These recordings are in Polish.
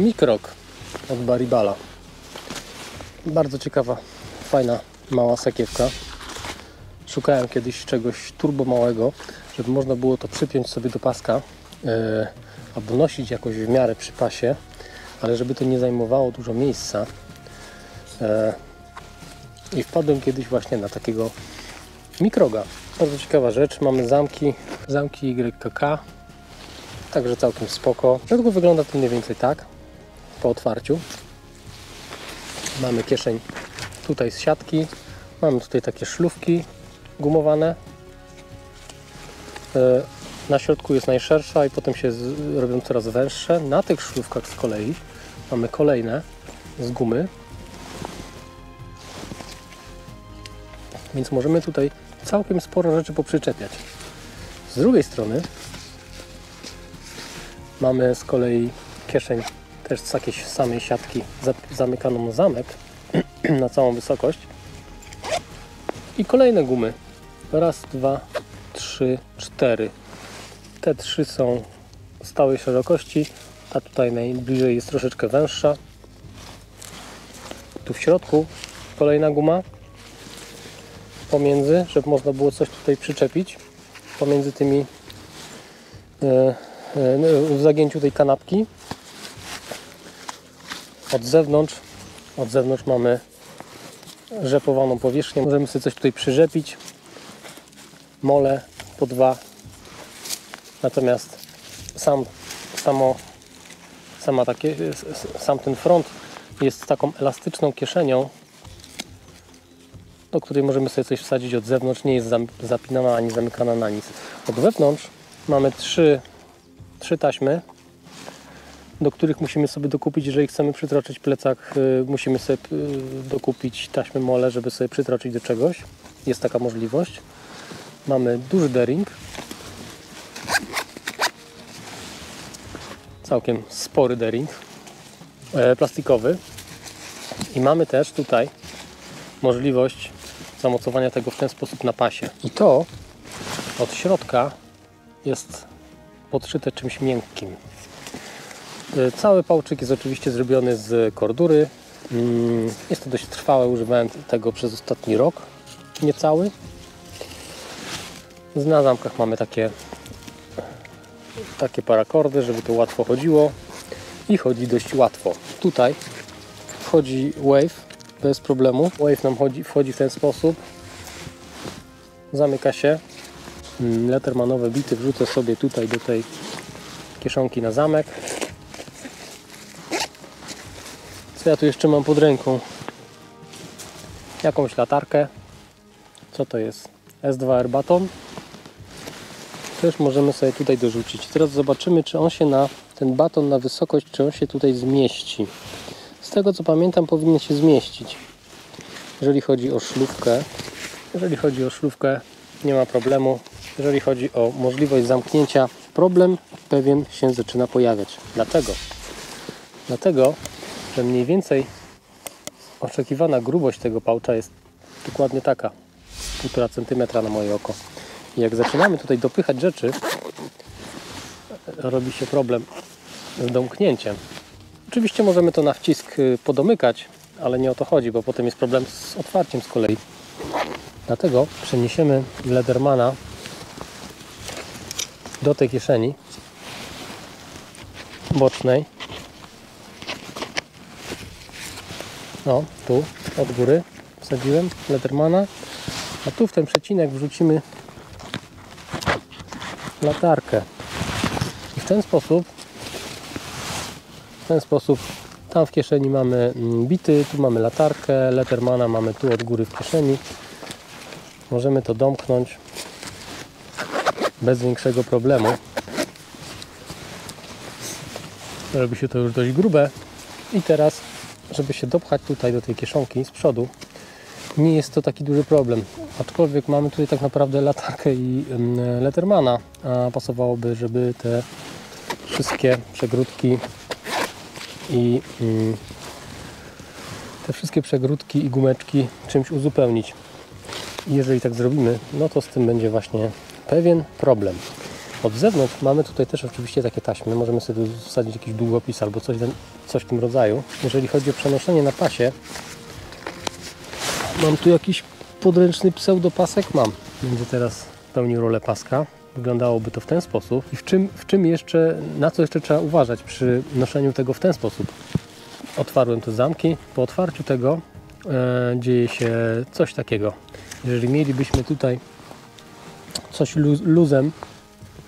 mikrok od Baribala. Bardzo ciekawa, fajna, mała sakiewka. Szukałem kiedyś czegoś turbo małego, żeby można było to przypiąć sobie do paska albo nosić jakoś w miarę przy pasie, ale żeby to nie zajmowało dużo miejsca. I wpadłem kiedyś właśnie na takiego mikroga. Bardzo ciekawa rzecz. Mamy zamki YKK, także całkiem spoko. W środku wygląda to mniej więcej tak, po otwarciu. Mamy kieszeń tutaj z siatki. Mamy tutaj takie szlufki gumowane. Na środku jest najszersza i potem się robią coraz węższe. Na tych szlufkach z kolei mamy kolejne z gumy. Więc możemy tutaj całkiem sporo rzeczy poprzyczepiać. Z drugiej strony mamy z kolei kieszeń też z jakiejś samej siatki zamykaną zamek na całą wysokość. I kolejne gumy. Raz, dwa, trzy, cztery. Te trzy są stałej szerokości, a tutaj najbliżej jest troszeczkę węższa. Tu w środku kolejna guma pomiędzy, żeby można było coś tutaj przyczepić pomiędzy tymi w zagięciu tej kanapki. Od zewnątrz mamy rzepowaną powierzchnię. Możemy sobie coś tutaj przyrzepić. Mole po dwa. Natomiast sam ten front jest taką elastyczną kieszenią, do której możemy sobie coś wsadzić od zewnątrz. Nie jest zapinana ani zamykana na nic. Od wewnątrz mamy trzy taśmy, do których musimy sobie dokupić, jeżeli chcemy przytroczyć plecak, musimy sobie dokupić taśmy mole, żeby sobie przytroczyć do czegoś. Jest taka możliwość. Mamy duży D-ring. Całkiem spory D-ring. Plastikowy. I mamy też tutaj możliwość zamocowania tego w ten sposób na pasie. I to od środka jest podszyte czymś miękkim. Cały pałczyk jest oczywiście zrobiony z kordury. Jest to dość trwałe, używałem tego przez ostatni rok, niecały. Na zamkach mamy takie parakordy, żeby to łatwo chodziło. I chodzi dość łatwo. Tutaj wchodzi wave bez problemu. Wave nam wchodzi w ten sposób. Zamyka się. Leathermanowe bity wrzucę sobie tutaj do tej kieszonki na zamek. Co ja tu jeszcze mam pod ręką? Jakąś latarkę. Co to jest? S2R baton. Też możemy sobie tutaj dorzucić. Teraz zobaczymy, czy on się na ten baton, na wysokość, czy on się tutaj zmieści. Z tego co pamiętam, powinien się zmieścić. Jeżeli chodzi o szlufkę, nie ma problemu. Jeżeli chodzi o możliwość zamknięcia, problem pewien się zaczyna pojawiać. Dlaczego? Dlatego, że mniej więcej oczekiwana grubość tego pałcza jest dokładnie taka, 1,5 cm na moje oko. I jak zaczynamy tutaj dopychać rzeczy, robi się problem z domknięciem. Oczywiście możemy to na wcisk podomykać, ale nie o to chodzi, bo potem jest problem z otwarciem z kolei. Dlatego przeniesiemy Leathermana do tej kieszeni bocznej. O, tu od góry wsadziłem Leathermana, a tu w ten przecinek wrzucimy latarkę. I w ten sposób tam w kieszeni mamy bity, tu mamy latarkę, Leathermana mamy tu od góry w kieszeni. Możemy to domknąć bez większego problemu. Robi się to już dość grube. I teraz, żeby się dopchać tutaj do tej kieszonki z przodu, nie jest to taki duży problem. Aczkolwiek mamy tutaj tak naprawdę latarkę i Leathermana, a pasowałoby, żeby te wszystkie przegródki i gumeczki czymś uzupełnić. Jeżeli tak zrobimy, no to z tym będzie właśnie pewien problem. Od zewnątrz mamy tutaj też oczywiście takie taśmy, możemy sobie wsadzić jakiś długopis albo coś w tym rodzaju. Jeżeli chodzi o przenoszenie na pasie, mam tu jakiś podręczny pseudopasek, będzie teraz pełnił rolę paska. Wyglądałoby to w ten sposób. I w czym jeszcze, na co jeszcze trzeba uważać przy noszeniu tego w ten sposób? Otwarłem te zamki, po otwarciu tego dzieje się coś takiego. Jeżeli mielibyśmy tutaj coś luzem,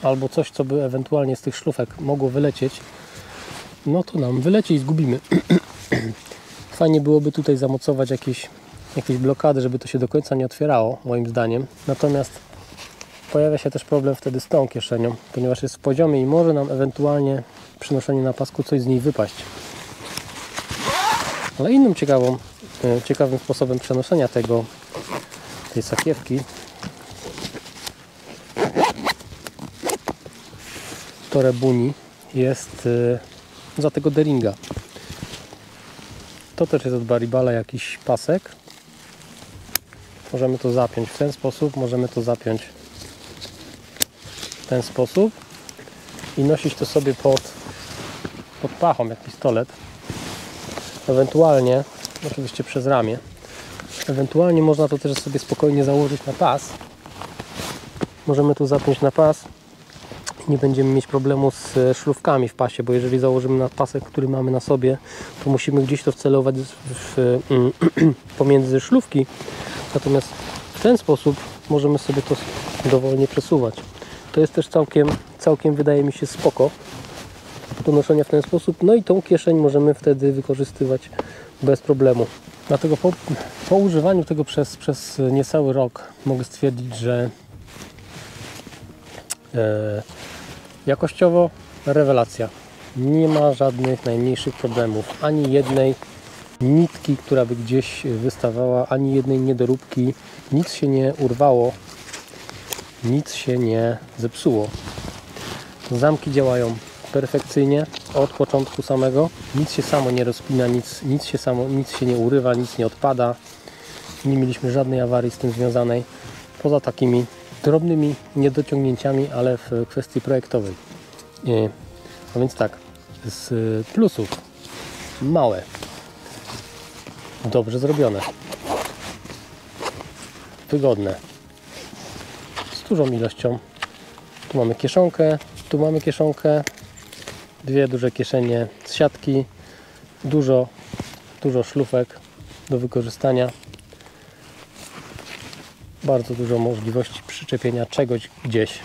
albo coś, co by ewentualnie z tych szlufek mogło wylecieć, no to nam wyleci i zgubimy. Fajnie byłoby tutaj zamocować jakieś blokady, żeby to się do końca nie otwierało, moim zdaniem. Natomiast pojawia się też problem wtedy z tą kieszenią, ponieważ jest w poziomie i może nam ewentualnie przy noszeniu na pasku coś z niej wypaść. Ale innym ciekawym sposobem przenoszenia tej sakiewki torebuni jest za tego deringa. To też jest od Baribala jakiś pasek. Możemy to zapiąć w ten sposób, możemy to zapiąć w ten sposób i nosić to sobie pod pachą jak pistolet. Ewentualnie, oczywiście przez ramię, ewentualnie można to też sobie spokojnie założyć na pas. Możemy to zapiąć na pas. Nie będziemy mieć problemu z szlufkami w pasie, bo jeżeli założymy na pasek, który mamy na sobie, to musimy gdzieś to wcelować pomiędzy szlufki. Natomiast w ten sposób możemy sobie to dowolnie przesuwać. To jest też całkiem wydaje mi się spoko do noszenia w ten sposób. No i tą kieszeń możemy wtedy wykorzystywać bez problemu. Dlatego po używaniu tego przez niecały rok mogę stwierdzić, że jakościowo rewelacja. Nie ma żadnych najmniejszych problemów. Ani jednej nitki, która by gdzieś wystawała, ani jednej niedoróbki. Nic się nie urwało. Nic się nie zepsuło. Zamki działają perfekcyjnie od początku samego. Nic się samo nie rozpina, nic się nie urywa, nic nie odpada. Nie mieliśmy żadnej awarii z tym związanej. Poza takimi drobnymi niedociągnięciami, ale w kwestii projektowej. A więc tak, z plusów małe, dobrze zrobione, wygodne, z dużą ilością. Tu mamy kieszonkę, dwie duże kieszenie z siatki, dużo szlufek do wykorzystania. Bardzo dużo możliwości przyczepienia czegoś gdzieś.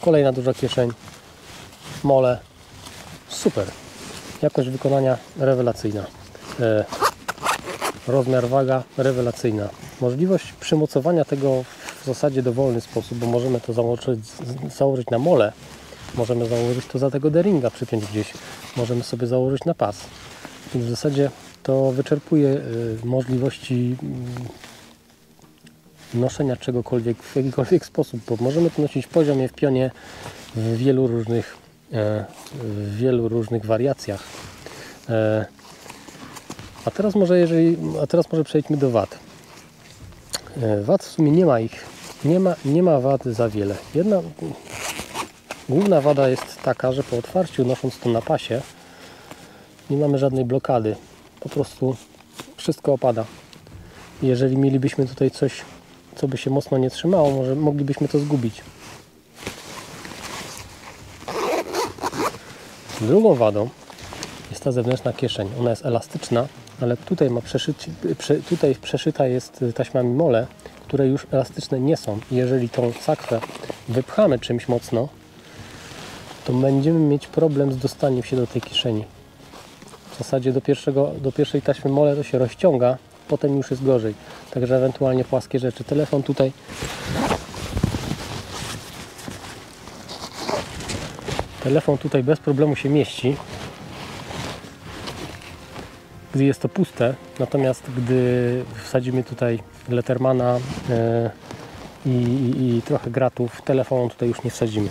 Kolejna duża kieszeń. Mole. Super. Jakość wykonania rewelacyjna. Rozmiar, waga rewelacyjna. Możliwość przymocowania tego w zasadzie dowolny sposób, bo możemy to założyć na mole. Możemy założyć to za tego deringa, przypiąć gdzieś. Możemy sobie założyć na pas. Więc w zasadzie to wyczerpuje możliwości noszenia czegokolwiek w jakikolwiek sposób, bo możemy to nosić w poziomie, w pionie, w wielu różnych wariacjach. A teraz może przejdźmy do wad. Wad w sumie nie ma ich. Nie ma wad za wiele. Jedna główna wada jest taka, że po otwarciu, nosząc to na pasie, nie mamy żadnej blokady. Po prostu wszystko opada. Jeżeli mielibyśmy tutaj coś, co by się mocno nie trzymało, może moglibyśmy to zgubić. Drugą wadą jest ta zewnętrzna kieszeń. Ona jest elastyczna, ale tutaj przeszyta jest taśmami mole, które już elastyczne nie są. Jeżeli tą sakwę wypchamy czymś mocno, to będziemy mieć problem z dostaniem się do tej kieszeni. W zasadzie do pierwszej taśmy mole to się rozciąga, potem już jest gorzej. Także ewentualnie płaskie rzeczy. Telefon tutaj. Telefon tutaj bez problemu się mieści, gdy jest to puste. Natomiast gdy wsadzimy tutaj Leathermana i trochę gratów, telefon tutaj już nie wsadzimy.